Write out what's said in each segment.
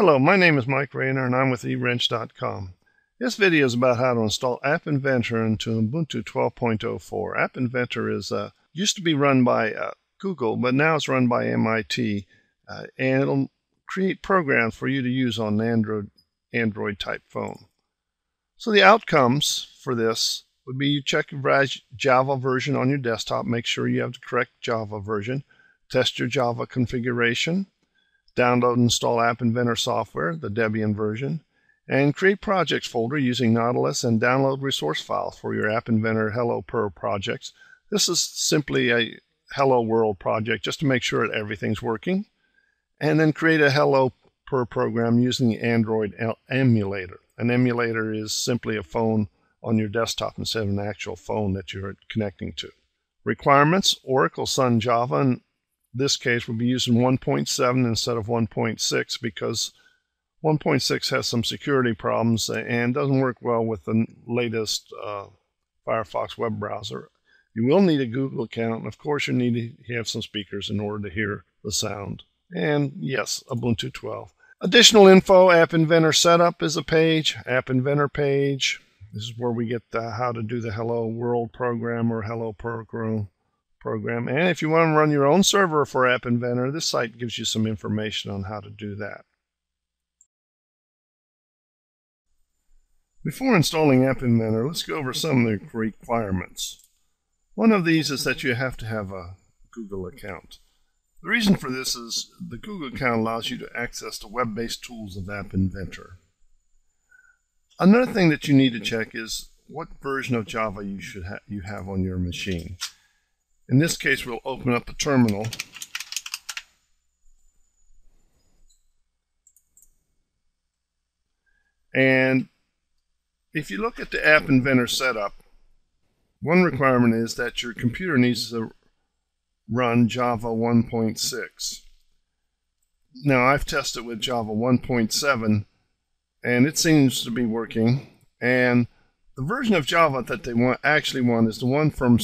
Hello, my name is Mike Rayner and I'm with eWrench.com. This video is about how to install App Inventor into Ubuntu 12.04. App Inventor is used to be run by Google, but now it's run by MIT, and it'll create programs for you to use on an Android type phone. So the outcomes for this would be you check your Java version on your desktop, make sure you have the correct Java version, test your Java configuration, download and install App Inventor software, the Debian version, and create projects folder using Nautilus and download resource files for your App Inventor Hello Purr projects. This is simply a Hello World project just to make sure that everything's working. And then create a Hello Purr program using the Android emulator. An emulator is simply a phone on your desktop instead of an actual phone that you're connecting to. Requirements, Oracle Sun Java, in this case we'll be using 1.7 instead of 1.6 because 1.6 has some security problems and doesn't work well with the latest Firefox web browser. You will need a Google account, and of course you need to have some speakers in order to hear the sound. And yes, Ubuntu 12. Additional info, App Inventor setup is a page, App Inventor page. This is where we get how to do the Hello World program or Hello Program. And if you want to run your own server for App Inventor, this site gives you some information on how to do that. Before installing App Inventor, let's go over some of the requirements. One of these is that you have to have a Google account. The reason for this is the Google account allows you to access the web-based tools of App Inventor. Another thing that you need to check is what version of Java you have on your machine. In this case, we'll open up a terminal. And if you look at the App Inventor setup, one requirement is that your computer needs to run Java 1.6. Now, I've tested with Java 1.7, and it seems to be working. And the version of Java that they actually want is the one from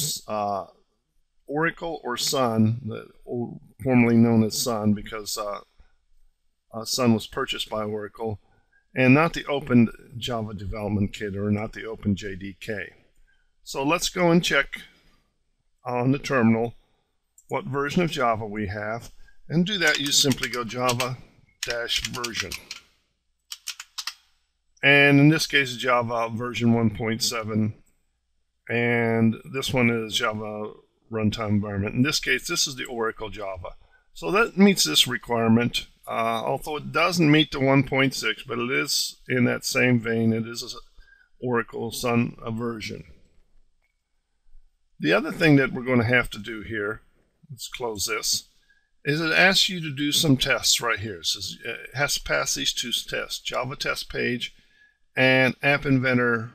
Oracle or Sun, formerly known as Sun, because Sun was purchased by Oracle, and not the Open Java Development Kit or not the Open JDK. So let's go and check on the terminal what version of Java we have, and do that. You simply go java-version, and in this case Java version 1.7, and this one is Java runtime environment. In this case, this is the Oracle Java, so that meets this requirement, although it doesn't meet the 1.6, but it is in that same vein. It is an Oracle Sun version. The other thing that we're going to have to do here, let's close this, is it asks you to do some tests right here. It says it has to pass these two tests, Java test page and App Inventor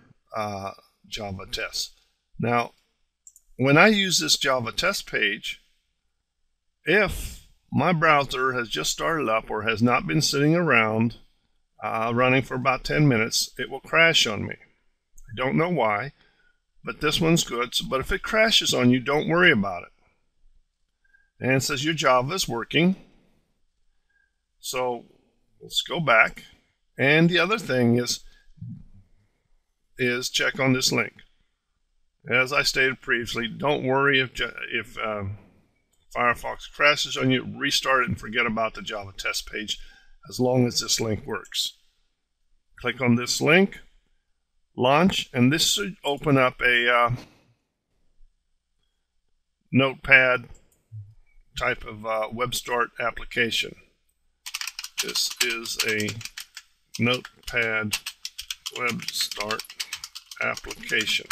Java test. Now, when I use this Java test page, if my browser has just started up or has not been sitting around running for about 10 minutes, it will crash on me. I don't know why. But this one's good. But if it crashes on you, don't worry about it. And it says your Java is working. So let's go back. And the other thing is check on this link. As I stated previously, don't worry if Firefox crashes on you. Restart it and forget about the Java test page as long as this link works. Click on this link. Launch, and this should open up a notepad type of web start application. This is a notepad web start application.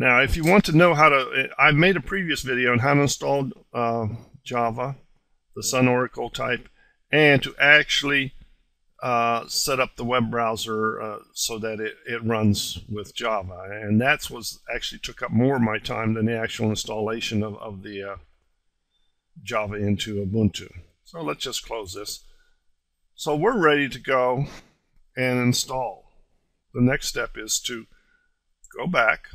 Now, if you want to know how to, I made a previous video on how to install Java, the Sun Oracle type, and to actually set up the web browser so that it runs with Java, and that was actually took up more of my time than the actual installation of the Java into Ubuntu. So let's just close this. So we're ready to go and install. The next step is to go back,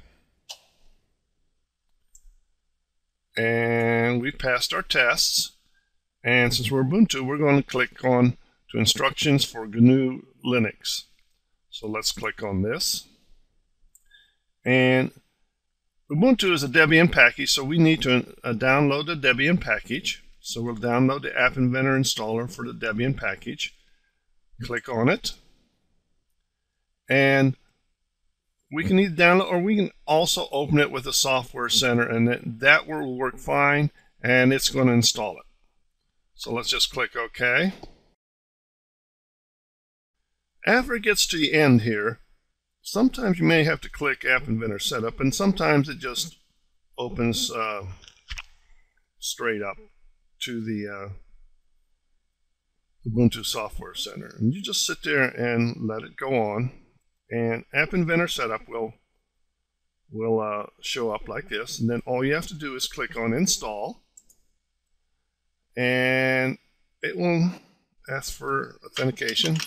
and we passed our tests, and since we're Ubuntu, we're going to click on to instructions for GNU Linux. So let's click on this. And Ubuntu is a Debian package, so we need to download the Debian package. So we'll download the App Inventor installer for the Debian package. Click on it. And we can either download or we can also open it with a software center, and that will work fine, and it's going to install it. So let's just click OK. After it gets to the end here, sometimes you may have to click App Inventor Setup, and sometimes it just opens straight up to the Ubuntu Software Center. And you just sit there and let it go on, and App Inventor Setup will show up like this, and then all you have to do is click on Install, and it will ask for authentication.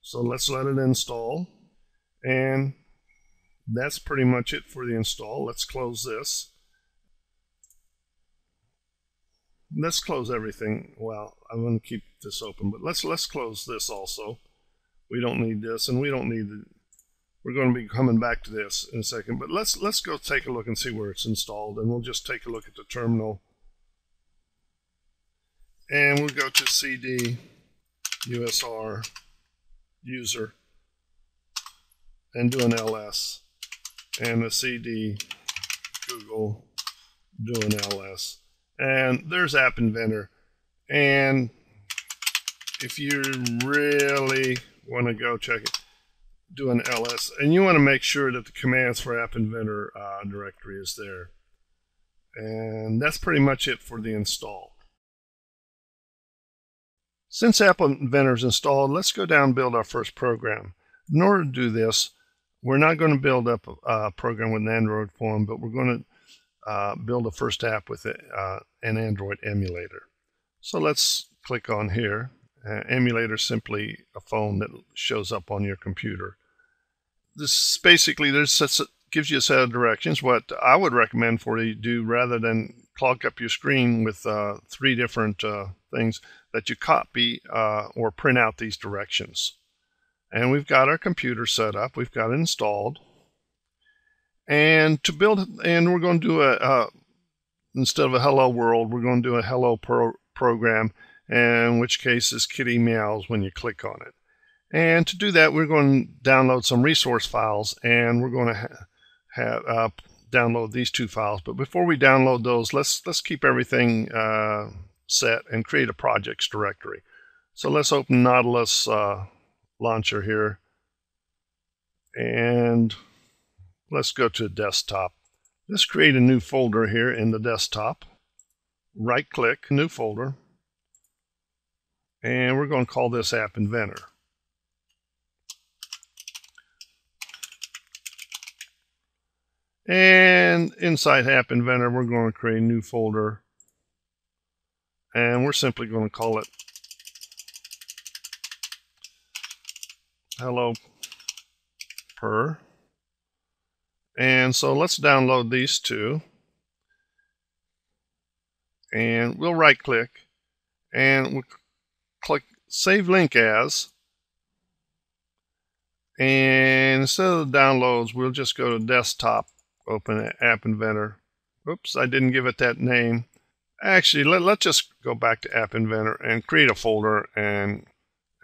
So let's let it install, and that's pretty much it for the install. Let's close this. Let's close everything. Well, I'm going to keep this open, but let's close this also. We don't need this, and we don't need the, we're going to be coming back to this in a second, but let's go take a look and see where it's installed, and we'll just take a look at the terminal. And we'll go to cd usr user and do an ls, and a cd google, do an ls, and there's App Inventor. And if you really want to go check it, do an ls, and you want to make sure that the commands for App Inventor directory is there. And that's pretty much it for the install. Since App Inventor is installed, let's go down and build our first program. In order to do this, we're not going to build up a program with an Android form, but we're going to build a first app with an Android emulator. So let's click on here. Emulator is simply a phone that shows up on your computer. This basically gives you a set of directions. What I would recommend for you to do, rather than clog up your screen with three different things, that you copy or print out these directions. And we've got our computer set up, we've got it installed, and to build, and we're going to do a instead of a hello world, we're going to do a hello program, in which case this kitty meows when you click on it. And to do that, we're going to download some resource files, and we're going to download these two files. But before we download those, let's keep everything set and create a projects directory. So let's open Nautilus launcher here, and let's go to desktop. Let's create a new folder here in the desktop. Right click, new folder, and we're going to call this App Inventor. And inside App Inventor, we're going to create a new folder, and we're simply going to call it Hello Purr. And so let's download these two, and we'll right click, and we'll click Save Link As, and instead of the downloads, we'll just go to desktop, open App Inventor. Oops, I didn't give it that name. Actually, let's just go back to App Inventor and create a folder, and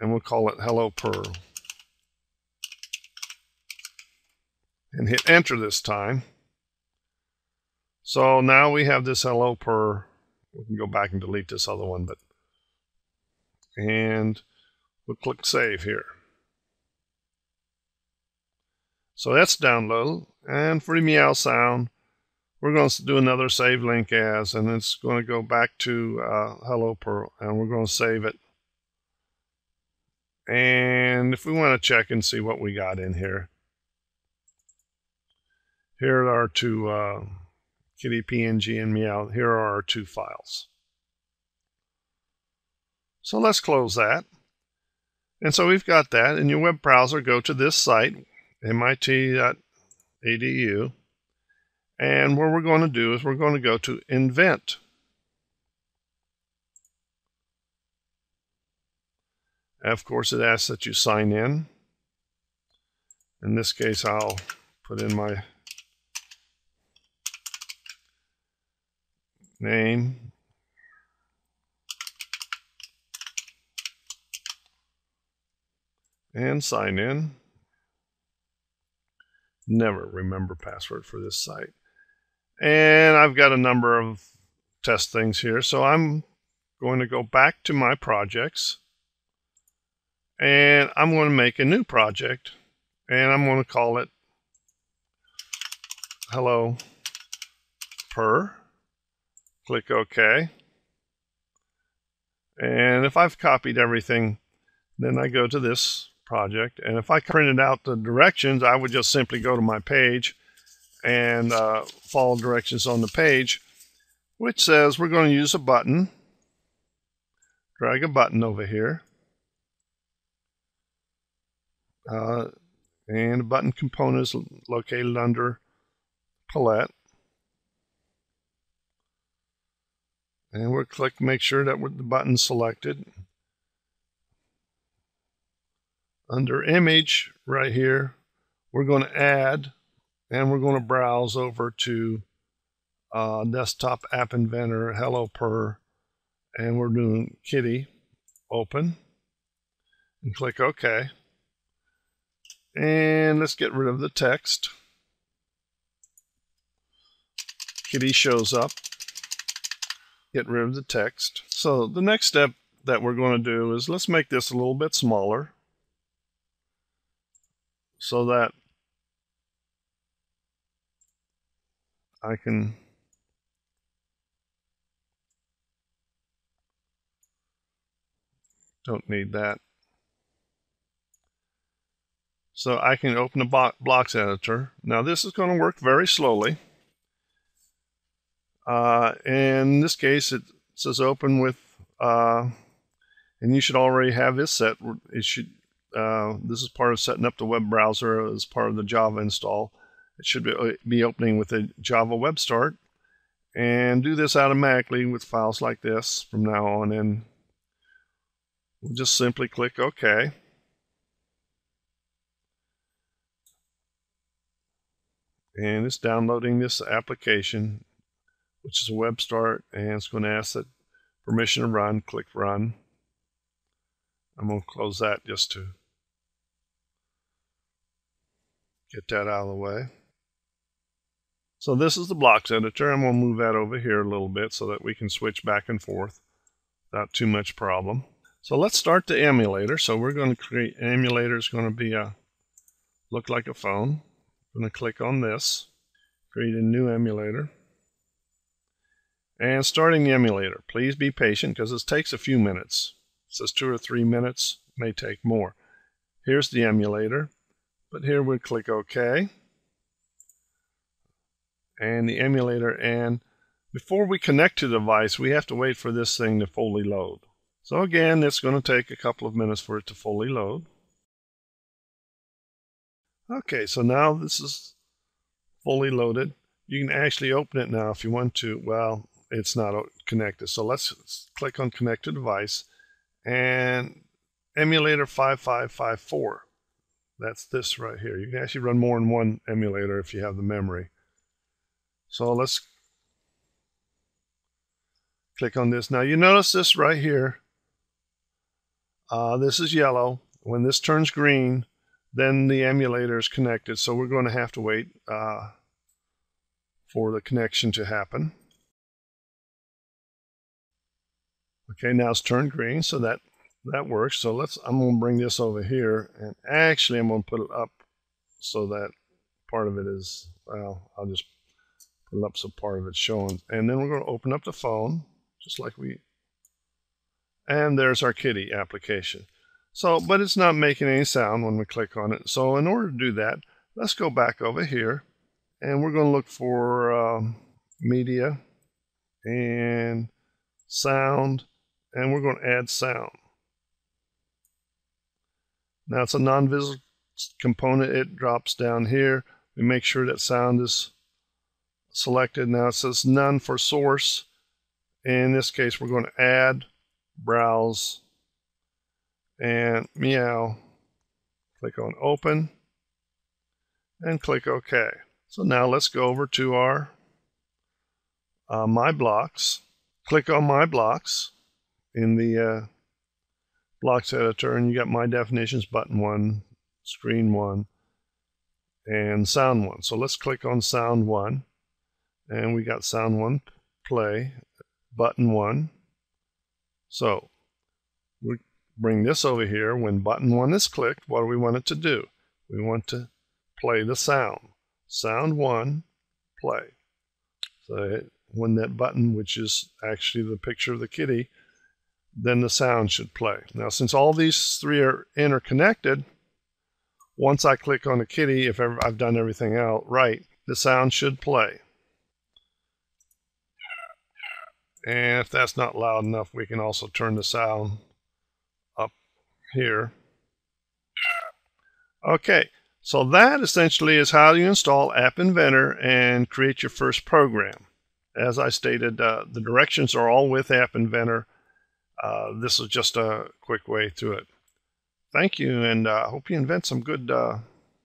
we'll call it Hello Purr. And hit enter this time. So now we have this Hello Purr. We can go back and delete this other one, but and we'll click save here. So that's downloaded. And for the meow sound, we're going to do another save link as, and it's going to go back to Hello Purr, and we're going to save it. And if we want to check and see what we got in here, here are our two kitty png and meow. Here are our two files. So let's close that. And so we've got that. In your web browser, go to this site, MIT.edu, And what we're going to do is we're going to go to Invent. Of course, it asks that you sign in. In this case, I'll put in my name. And sign in. Never remember password for this site. And I've got a number of test things here. So I'm going to go back to my projects. And I'm going to make a new project. And I'm going to call it Hello Purr. Click OK. And if I've copied everything, then I go to this project. And if I printed out the directions, I would just simply go to my page and follow directions on the page, which says we're going to use a button. Drag a button over here. And the button component is located under Palette. And we'll click make sure that the button's selected. Under image right here, we're going to add, and we're going to browse over to desktop App Inventor, Hello Purr, and we're doing kitty, open, and click OK. And let's get rid of the text. Kitty shows up. Get rid of the text. So the next step that we're going to do is let's make this a little bit smaller, so that I can don't need that. So I can open the blocks editor. Now this is going to work very slowly. In this case, it says open with, and you should already have this set. It should. This is part of setting up the web browser as part of the Java install. It should be opening with a Java Web Start. And do this automatically with files like this from now on in. We'll just simply click OK. And it's downloading this application, which is a Web Start. And it's going to ask that permission to run. Click Run. I'm going to close that just to get that out of the way. So this is the blocks editor. I'm going to move that over here a little bit so that we can switch back and forth without too much problem. So let's start the emulator. So we're going to create an emulator. It's going to be a look like a phone. I'm going to click on this, create a new emulator, and starting the emulator. Please be patient because this takes a few minutes. It says 2 or 3 minutes, may take more. Here's the emulator. But here we'll click OK. And the emulator. And before we connect to the device, we have to wait for this thing to fully load. So again, it's going to take a couple of minutes for it to fully load. OK, so now this is fully loaded. You can actually open it now if you want to. Well, it's not connected. So let's click on Connect to Device. And emulator 5554. That's this right here. You can actually run more than one emulator if you have the memory. So let's click on this. Now you notice this right here. This is yellow. When this turns green, then the emulator is connected. So we're going to have to wait for the connection to happen. Okay, now it's turned green, so that works. So I'm going to bring this over here, and actually I'm going to put it up so that part of it is, well, I'll just put it up so part of it's showing. And then we're going to open up the phone, just like we, and there's our kitty application. So, but it's not making any sound when we click on it. So in order to do that, let's go back over here, and we're going to look for media and sound. And we're going to add sound. Now it's a non-visible component. It drops down here. We make sure that sound is selected. Now it says none for source. In this case, we're going to add, browse, and meow. Click on open and click OK. So now let's go over to our My Blocks. Click on My Blocks in the blocks editor, and you got My Definitions, button 1, screen 1, and sound 1. So let's click on sound 1, and we got sound 1 play, button 1. So we bring this over here. When button 1 is clicked, what do we want it to do? We want to play the sound. Sound 1, play. So when that button, which is actually the picture of the kitty, then the sound should play. Now, since all these three are interconnected, once I click on the kitty, if I've done everything out right, the sound should play. And if that's not loud enough, we can also turn the sound up here. Okay, so that essentially is how you install App Inventor and create your first program. As I stated, the directions are all with App Inventor. This is just a quick way through it. Thank you, and I hope you invent some good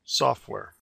software.